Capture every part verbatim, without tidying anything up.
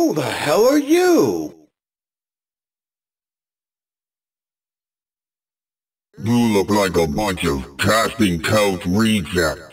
Who the hell are you? You look like a bunch of casting couch rejects.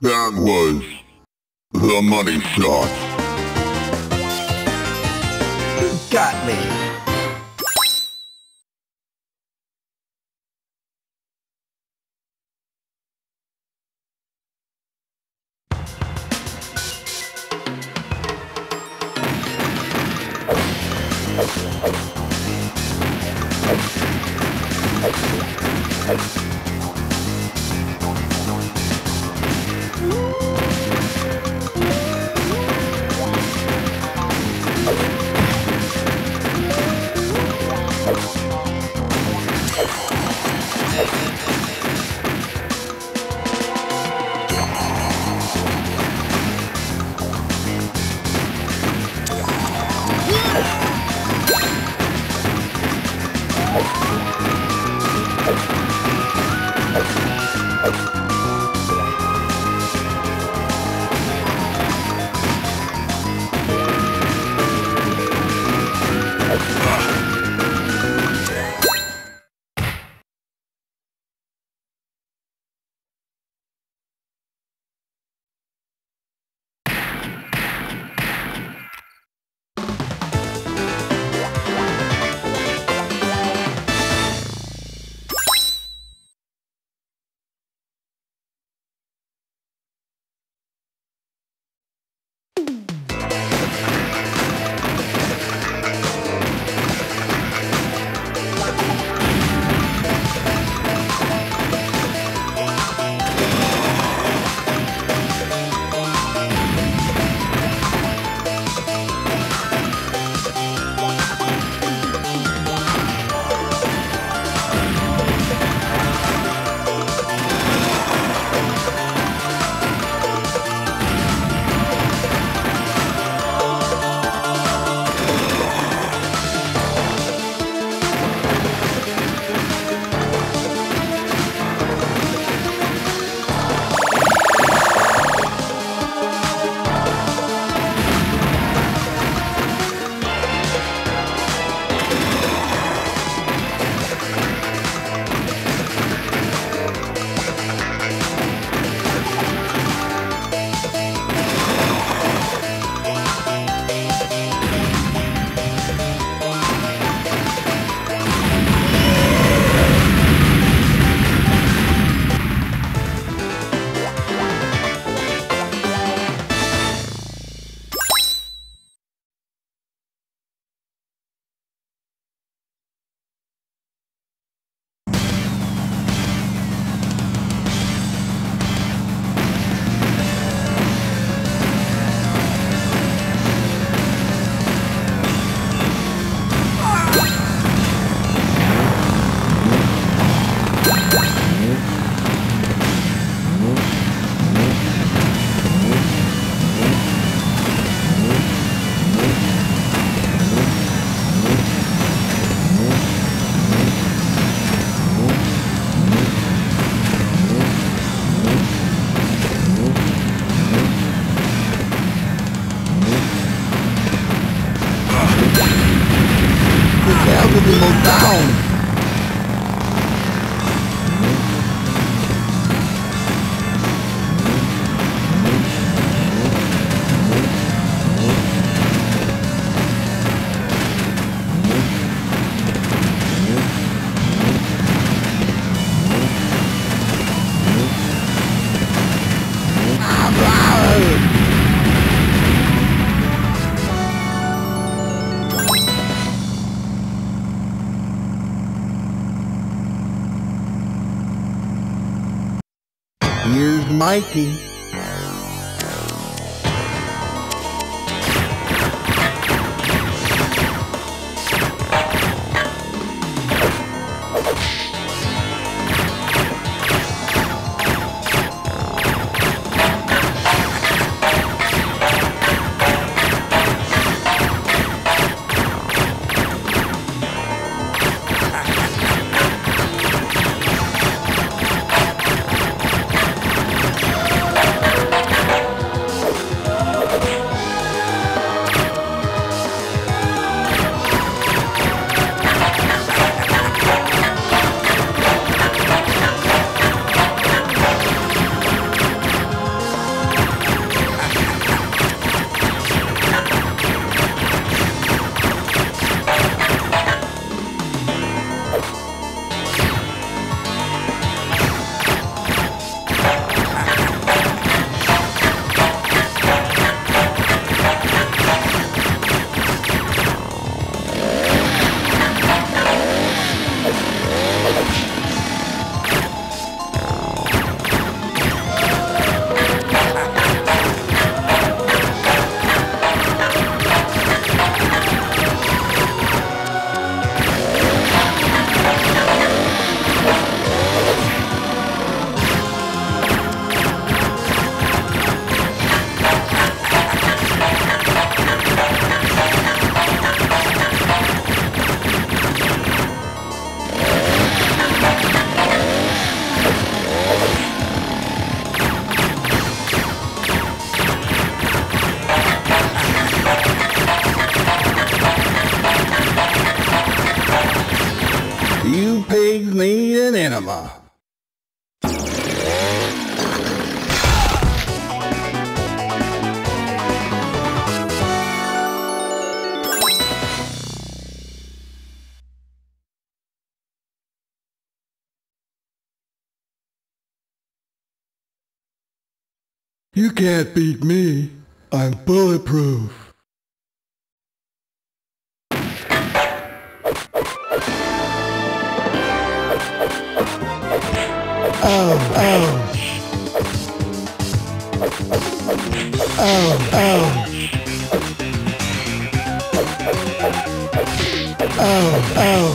That was the money shot. You got me. Mikey. You pigs need an enema. You can't beat me. I'm bulletproof. Oh, oh. Oh, oh. Oh, oh. Oh, oh.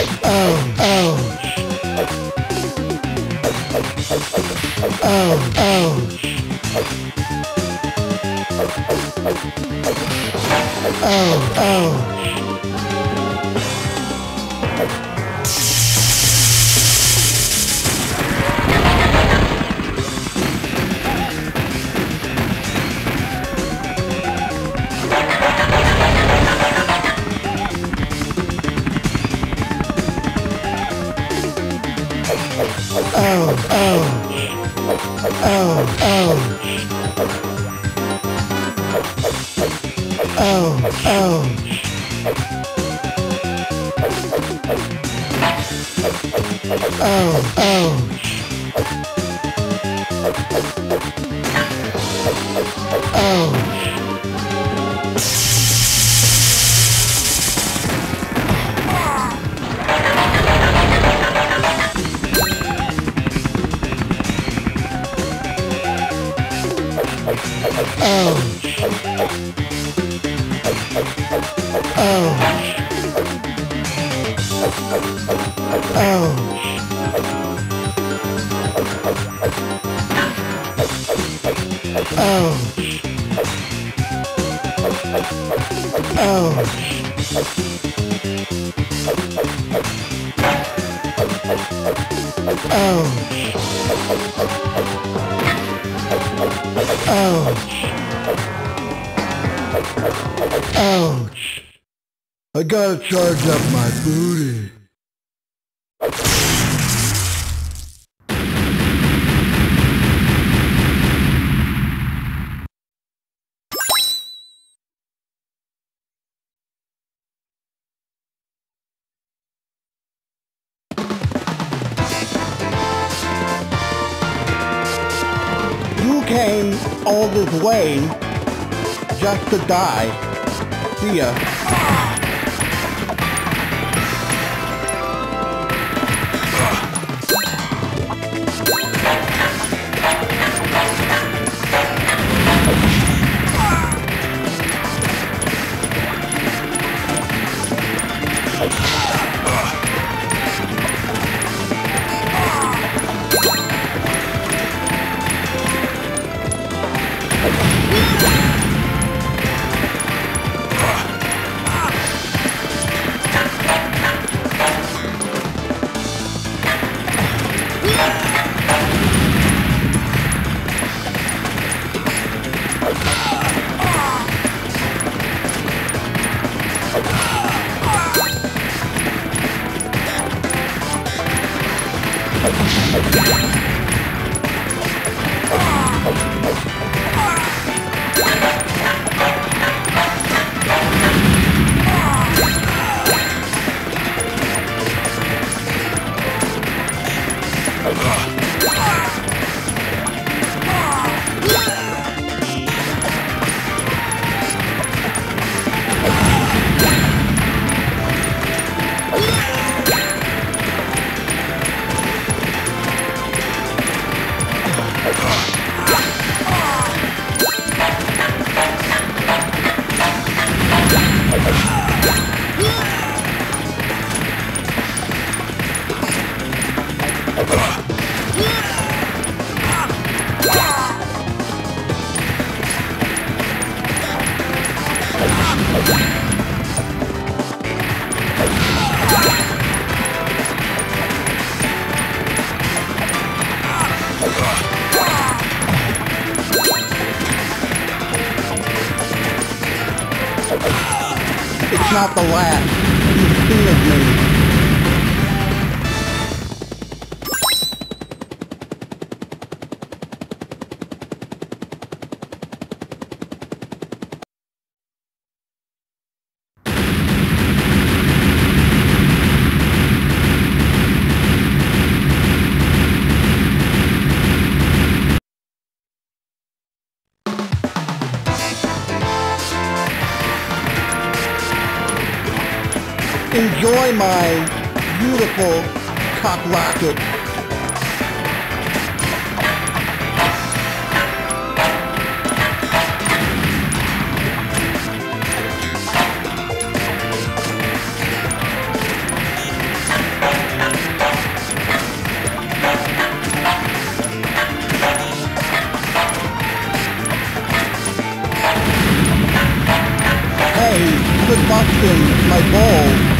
Oh, oh. Oh, oh. Oh, oh. Oh, oh. Oh, oh. Oh, oh. Oh. Oh. Oh. Ouch! I gotta charge up my booty. You all this way just to die. See ya. It's not the last. You've seen of me. Enjoy my beautiful cock rocket. Hey, good luck in my bowl.